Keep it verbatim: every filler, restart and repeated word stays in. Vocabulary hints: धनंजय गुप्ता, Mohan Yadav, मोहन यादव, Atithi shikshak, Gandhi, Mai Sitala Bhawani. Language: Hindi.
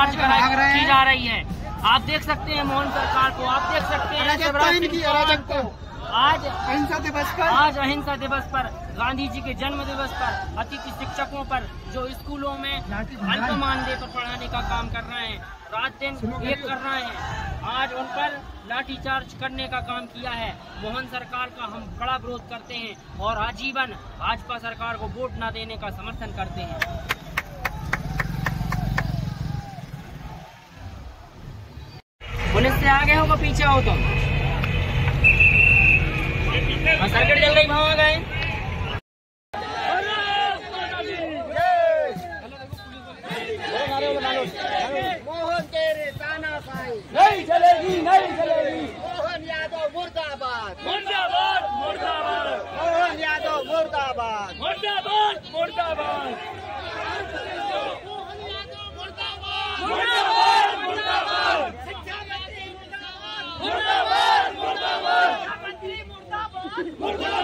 चार्ज की जा रही है। आप देख सकते हैं मोहन सरकार को, आप देख सकते हैं आज अहिंसा दिवस पर आज अहिंसा दिवस पर गांधी जी के जन्म दिवस पर अतिथि शिक्षकों पर जो स्कूलों में अल्प मानदेय पर पढ़ाने का काम कर रहे हैं, रात दिन एक कर रहे हैं, आज उन पर लाठीचार्ज करने का काम किया है। मोहन सरकार का हम बड़ा विरोध करते हैं और आजीवन भाजपा सरकार को वोट न देने का समर्थन करते हैं। पुलिस से आगे हो तो पीछे हो तुम तो। सर्किट चल रही भाव गए मोहन के रे तानाशाही नहीं चलेगी, नहीं चलेगी। मोहन यादव मुर्दाबाद मुर्दाबाद मुर्दाबाद मोहन यादव मुर्दाबाद मुर्दाबाद मुर्दाबाद मोहन यादव मुर्दाबाद मुर्दाबाद मुर्दाबाद शिक्षा मंत्री मुर्दाबाद मुर्दाबाद मुर्दाबाद।